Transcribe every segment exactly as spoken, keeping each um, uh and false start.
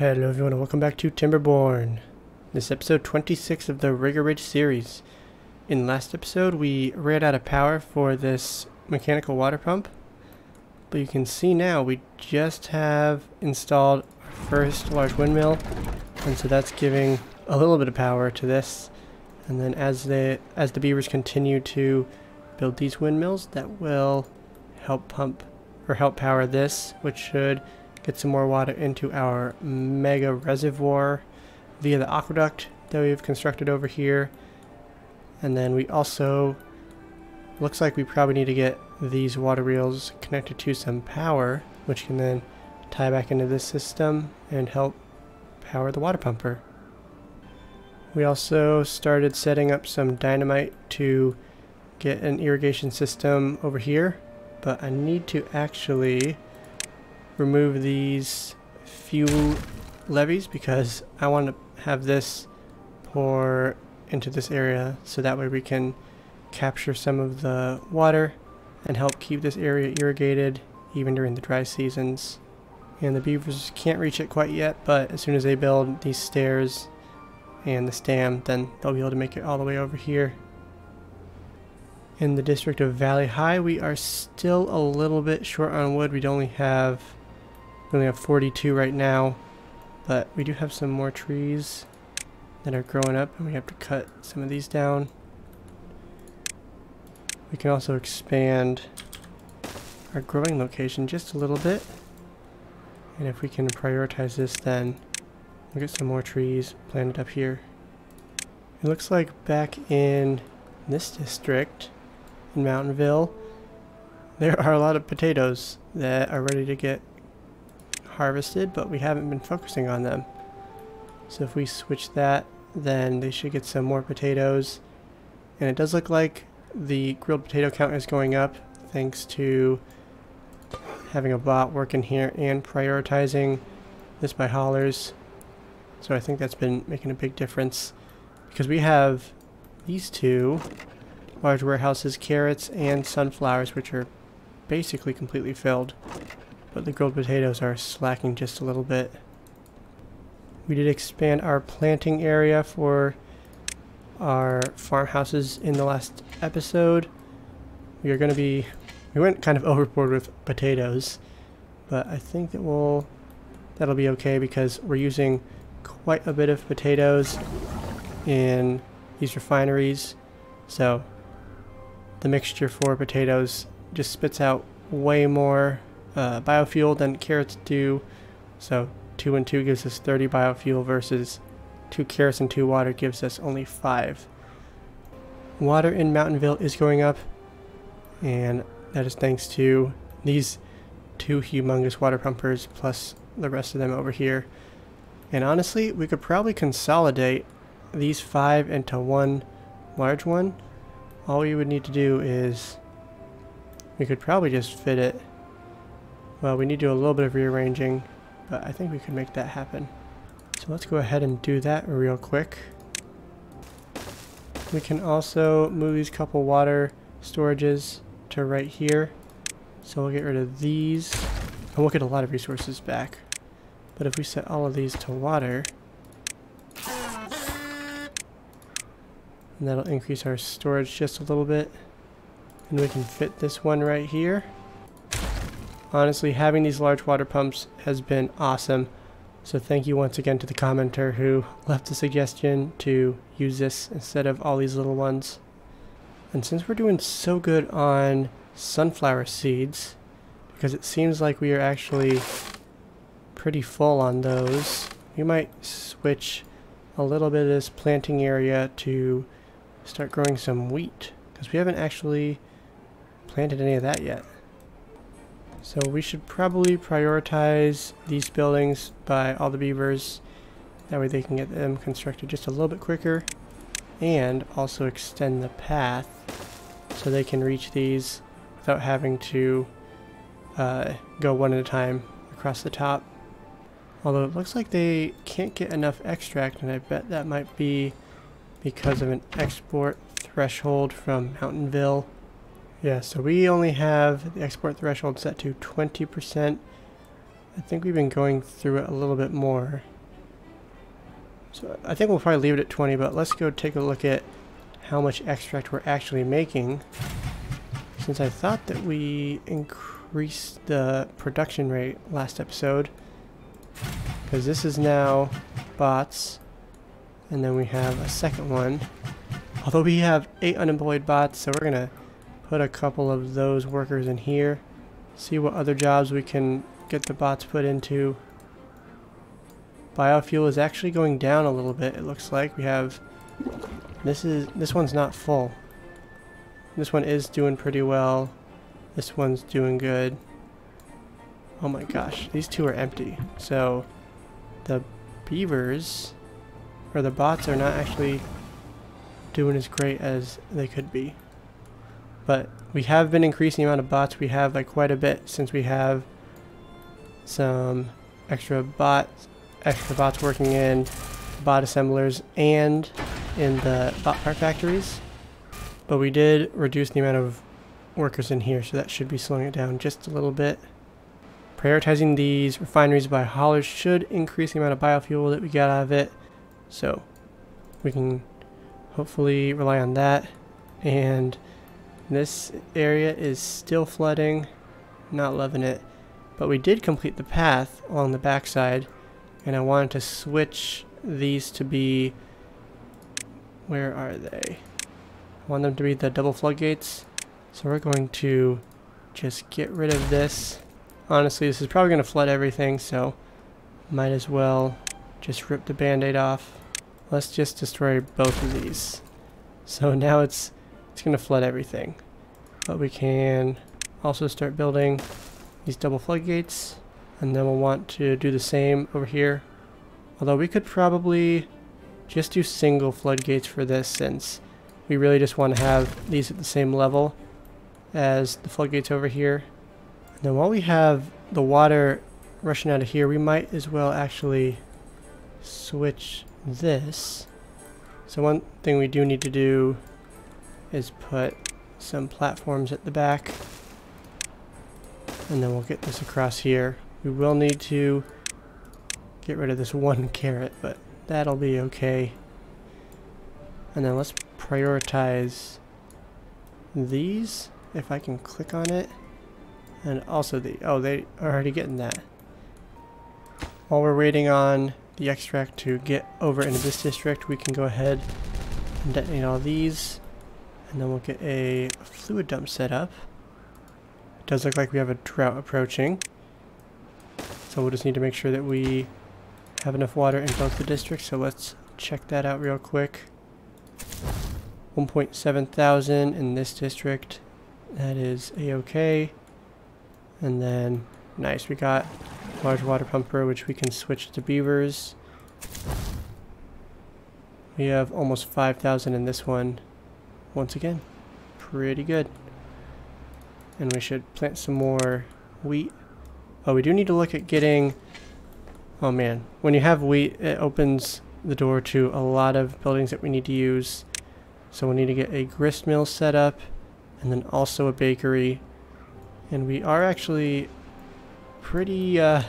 Hello everyone and welcome back to Timberborn. This is episode twenty-six of the Rigger Ridge series. In last episode we ran out of power for this mechanical water pump, but you can see now we just have installed our first large windmill, and so that's giving a little bit of power to this. And then as the as the beavers continue to build these windmills, that will help pump or help power this, which should get some more water into our mega reservoir via the aqueduct that we've constructed over here. And then we also, looks like we probably need to get these water reels connected to some power, which can then tie back into this system and help power the water pumper. We also started setting up some dynamite to get an irrigation system over here, but I need to actually remove these few levees because I want to have this pour into this area, so that way we can capture some of the water and help keep this area irrigated even during the dry seasons. And the beavers can't reach it quite yet, but as soon as they build these stairs and this dam, then they'll be able to make it all the way over here. In the district of Valley High, we are still a little bit short on wood. We only have We only have forty-two right now, but we do have some more trees that are growing up, and we have to cut some of these down. We can also expand our growing location just a little bit, and if we can prioritize this, then we'll get some more trees planted up here. It looks like back in this district, in Mountainville, there are a lot of potatoes that are ready to get harvested, but we haven't been focusing on them. So if we switch that, then they should get some more potatoes. And it does look like the grilled potato count is going up thanks to having a bot working here and prioritizing this by haulers. So I think that's been making a big difference, because we have these two large warehouses, carrots and sunflowers, which are basically completely filled, but the grilled potatoes are slacking just a little bit. We did expand our planting area for our farmhouses in the last episode. We are going to be, we went kind of overboard with potatoes, but I think that we'll, that'll be okay because we're using quite a bit of potatoes in these refineries. So the mixture for potatoes just spits out way more Uh, biofuel than carrots do, so two and two gives us thirty biofuel versus two carrots and two water gives us only five. Water in Mountainville is going up, and that is thanks to these two humongous water pumpers plus the rest of them over here. And honestly, we could probably consolidate these five into one large one. All we would need to do is we could probably just fit it. Well, we need to do a little bit of rearranging, but I think we can make that happen. So let's go ahead and do that real quick. We can also move these couple water storages to right here. So we'll get rid of these, and we'll get a lot of resources back. But if we set all of these to water, and that'll increase our storage just a little bit. And we can fit this one right here. Honestly, having these large water pumps has been awesome, so thank you once again to the commenter who left a suggestion to use this instead of all these little ones. And since we're doing so good on sunflower seeds, because it seems like we are actually pretty full on those, we might switch a little bit of this planting area to start growing some wheat, because we haven't actually planted any of that yet. So we should probably prioritize these buildings by all the beavers. That way they can get them constructed just a little bit quicker, and also extend the path so they can reach these without having to uh, go one at a time across the top. Although it looks like they can't get enough extract, and I bet that might be because of an export threshold from Mountainville. Yeah, so we only have the export threshold set to twenty percent, I think we've been going through it a little bit more. So I think we'll probably leave it at twenty, but let's go take a look at how much extract we're actually making, since I thought that we increased the production rate last episode, because this is now bots, and then we have a second one. Although we have eight unemployed bots, so we're gonna put a couple of those workers in here, see what other jobs we can get the bots put into. Biofuel is actually going down a little bit, it looks like. We have this is this one's not full. This one is doing pretty well. This one's doing good. Oh my gosh, these two are empty. So the beavers or the bots are not actually doing as great as they could be. But we have been increasing the amount of bots we have by quite a bit, since we have some extra bots extra bots working in bot assemblers and in the bot part factories. But we did reduce the amount of workers in here, so that should be slowing it down just a little bit. Prioritizing these refineries by haulers should increase the amount of biofuel that we got out of it, so we can hopefully rely on that. And this area is still flooding, not loving it, but we did complete the path along the backside. And I wanted to switch these to be, where are they? I want them to be the double floodgates. So we're going to just get rid of this. Honestly, this is probably going to flood everything, so might as well just rip the band-aid off. Let's just destroy both of these. So now it's it's going to flood everything. But we can also start building these double floodgates. And then we'll want to do the same over here. Although we could probably just do single floodgates for this, since we really just want to have these at the same level as the floodgates over here. And then while we have the water rushing out of here, we might as well actually switch this. So one thing we do need to do is put some platforms at the back. And then we'll get this across here. We will need to get rid of this one carrot, but that'll be okay. And then let's prioritize these, if I can click on it. And also the, oh, they are already getting that. While we're waiting on the extract to get over into this district, we can go ahead and detonate all these. And then we'll get a fluid dump set up. It does look like we have a drought approaching. So we'll just need to make sure that we have enough water in both the districts. So let's check that out real quick. one point seven thousand in this district. That is a-okay. And then, nice, we got a large water pumper, which we can switch to beavers. We have almost five thousand in this one. Once again, pretty good. And we should plant some more wheat. Oh, we do need to look at getting, oh man, when you have wheat, it opens the door to a lot of buildings that we need to use. So we need to get a grist mill set up, and then also a bakery. And we are actually pretty, uh,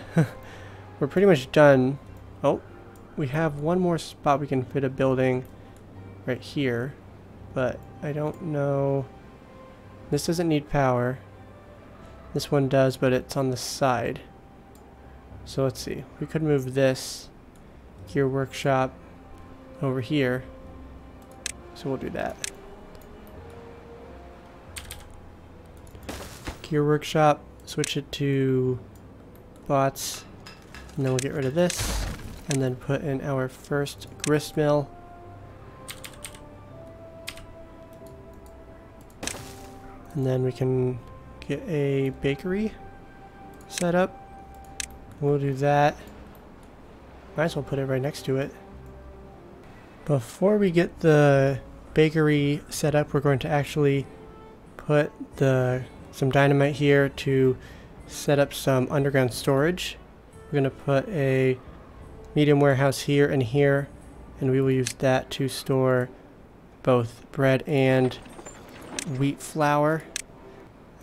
we're pretty much done. Oh, we have one more spot we can fit a building right here, but I don't know, this doesn't need power. This one does, but it's on the side. So let's see. We could move this gear workshop over here. So we'll do that. Gear workshop, switch it to bots, and then we'll get rid of this, and then put in our first grist mill. And then we can get a bakery set up. We'll do that. Might as well put it right next to it. Before we get the bakery set up, we're going to actually put the some dynamite here to set up some underground storage. We're going to put a medium warehouse here and here, and we will use that to store both bread and wheat flour.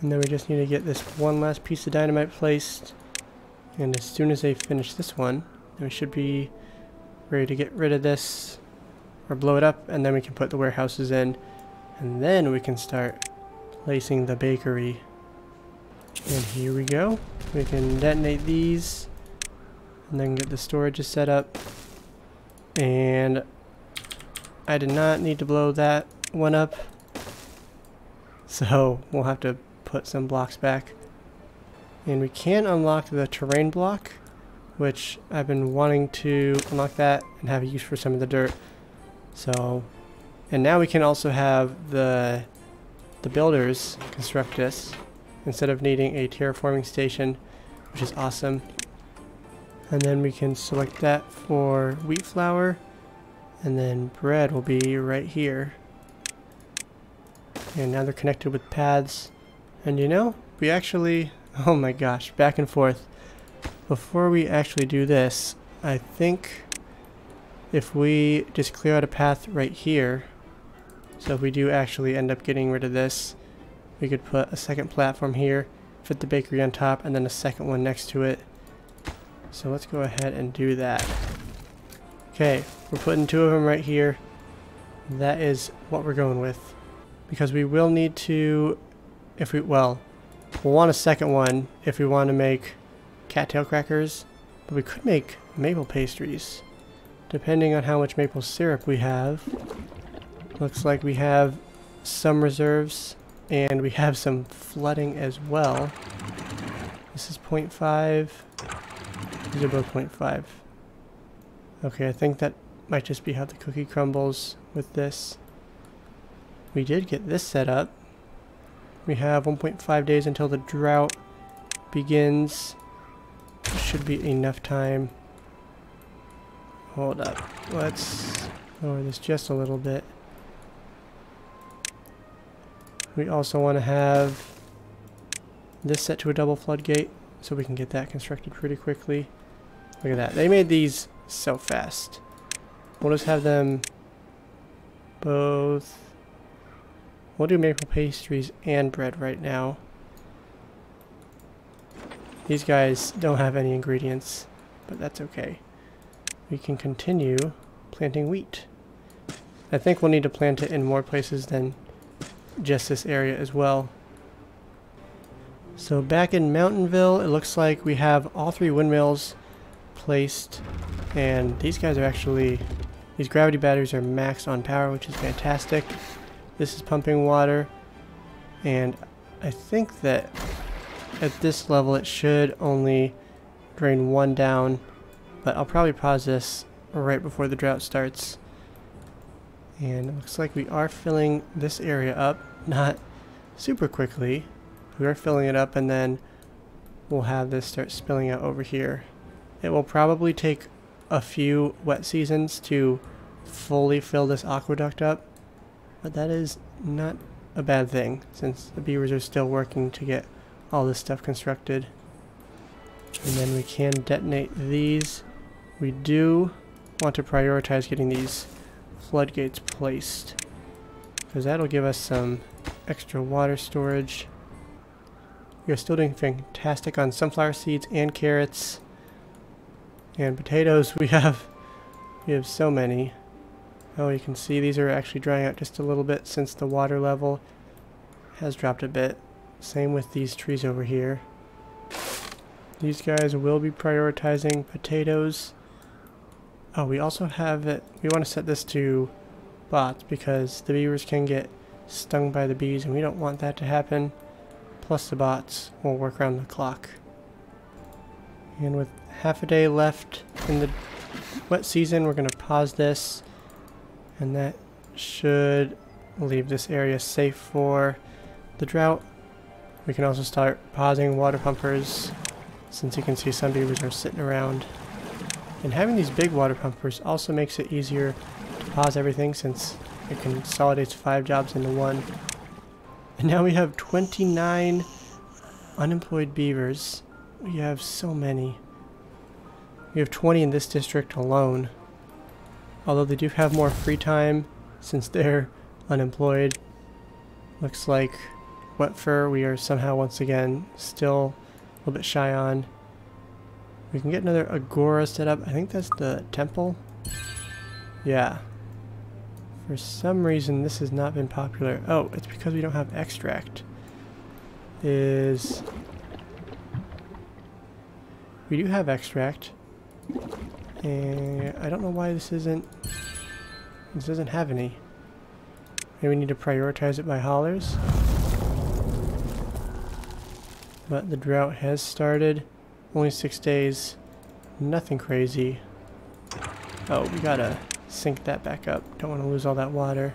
And then we just need to get this one last piece of dynamite placed, And as soon as I finish this one, then we should be ready to get rid of this or blow it up, and then we can put the warehouses in, and then we can start placing the bakery. And here we go. We can detonate these and then get the storages set up. And I did not need to blow that one up, so we'll have to put some blocks back. And we can unlock the terrain block, which I've been wanting to unlock that and have a use for some of the dirt. So, and now we can also have the the builders construct this instead of needing a terraforming station, which is awesome. And then we can select that for wheat flour, and then bread will be right here. And now they're connected with paths. And you know, we actually, oh my gosh, back and forth. Before we actually do this, I think if we just clear out a path right here, so if we do actually end up getting rid of this, we could put a second platform here, fit the bakery on top, and then a second one next to it. So let's go ahead and do that. Okay, we're putting two of them right here. That is what we're going with. Because we will need to, if we, well, we'll want a second one if we want to make cattail crackers, but we could make maple pastries, depending on how much maple syrup we have. Looks like we have some reserves, and we have some flooding as well. This is point five. These are both point five. Okay, I think that might just be how the cookie crumbles with this. We did get this set up. We have one point five days until the drought begins. Should be enough time. Hold up. Let's lower this just a little bit. We also want to have this set to a double floodgate so we can get that constructed pretty quickly. Look at that. They made these so fast. We'll just have them both. We'll do maple pastries and bread right now. These guys don't have any ingredients, but that's okay. We can continue planting wheat. I think we'll need to plant it in more places than just this area as well. So back in Mountainville, it looks like we have all three windmills placed, and these guys are actually, these gravity batteries are maxed on power, which is fantastic. This is pumping water, and I think that at this level it should only drain one down, but I'll probably pause this right before the drought starts. And it looks like we are filling this area up, not super quickly. We are filling it up, and then we'll have this start spilling out over here. It will probably take a few wet seasons to fully fill this aqueduct up, but that is not a bad thing since the beavers are still working to get all this stuff constructed. And then we can detonate these. We do want to prioritize getting these floodgates placed, because that'll give us some extra water storage. We are still doing fantastic on sunflower seeds and carrots and potatoes. We have we have so many. Oh, you can see these are actually drying out just a little bit since the water level has dropped a bit. Same with these trees over here. These guys will be prioritizing potatoes. Oh, we also have it. We want to set this to bots because the beavers can get stung by the bees, and we don't want that to happen. Plus the bots will work around the clock. And with half a day left in the wet season, we're going to pause this, and that should leave this area safe for the drought. We can also start pausing water pumpers, since you can see some beavers are sitting around. And having these big water pumpers also makes it easier to pause everything, since it consolidates five jobs into one. And now we have twenty-nine unemployed beavers. We have so many. We have twenty in this district alone. Although they do have more free time since they're unemployed. Looks like wet fur we are somehow once again still a little bit shy on, We can get another agora set up. I think that's the temple. Yeah. For some reason, this has not been popular. Oh, it's because we don't have extract. Is... We do have extract. And I don't know why this isn't... This doesn't have any. Maybe we need to prioritize it by haulers. But the drought has started. Only six days. Nothing crazy. Oh, we gotta sync that back up. Don't want to lose all that water.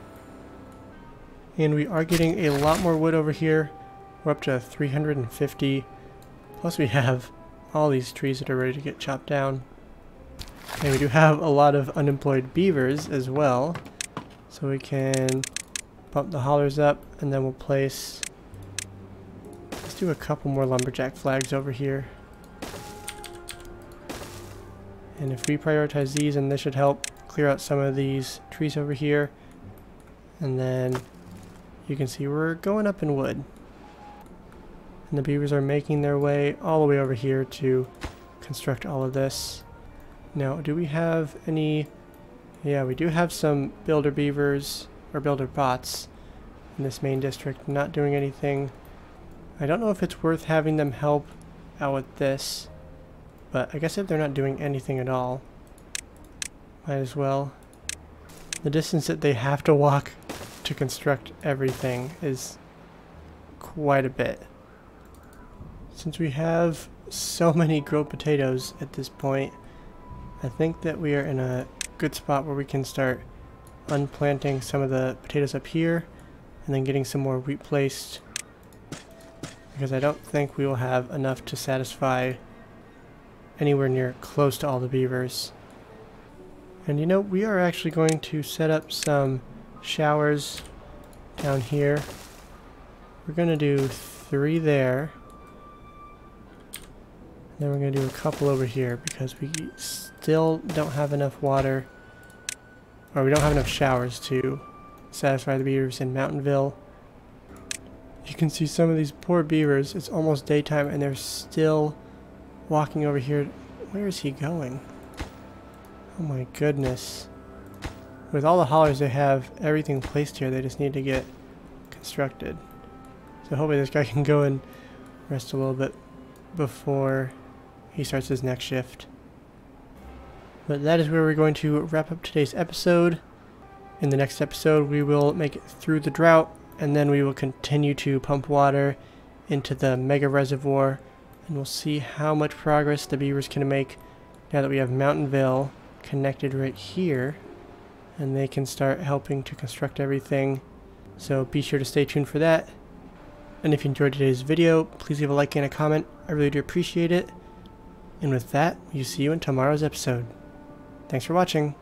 And we are getting a lot more wood over here. We're up to three hundred fifty. Plus we have all these trees that are ready to get chopped down. And we do have a lot of unemployed beavers as well. So we can pump the haulers up, and then we'll place... Let's do a couple more lumberjack flags over here. And if we prioritize these, and this should help clear out some of these trees over here. And then you can see we're going up in wood. And the beavers are making their way all the way over here to construct all of this. Now, do we have any... Yeah, we do have some builder beavers, or builder bots, in this main district, not doing anything. I don't know if it's worth having them help out with this, but I guess if they're not doing anything at all, might as well. The distance that they have to walk to construct everything is quite a bit. Since we have so many grilled potatoes at this point, I think that we are in a good spot where we can start unplanting some of the potatoes up here and then getting some more wheat placed, because I don't think we will have enough to satisfy anywhere near close to all the beavers. And you know, we are actually going to set up some showers down here. We're gonna do three there. Then we're going to do a couple over here because we still don't have enough water, or we don't have enough showers to satisfy the beavers in Mountainville. You can see some of these poor beavers, it's almost daytime and they're still walking over here. Where is he going? Oh my goodness. With all the haulers they have, everything placed here, they just need to get constructed. So hopefully this guy can go and rest a little bit before he starts his next shift. But that is where we're going to wrap up today's episode. In the next episode we will make it through the drought, and then we will continue to pump water into the mega reservoir, and we'll see how much progress the beavers can make now that we have Mountainville connected right here, and they can start helping to construct everything. So be sure to stay tuned for that. And if you enjoyed today's video, please leave a like and a comment. I really do appreciate it. And with that, we'll see you in tomorrow's episode. Thanks for watching.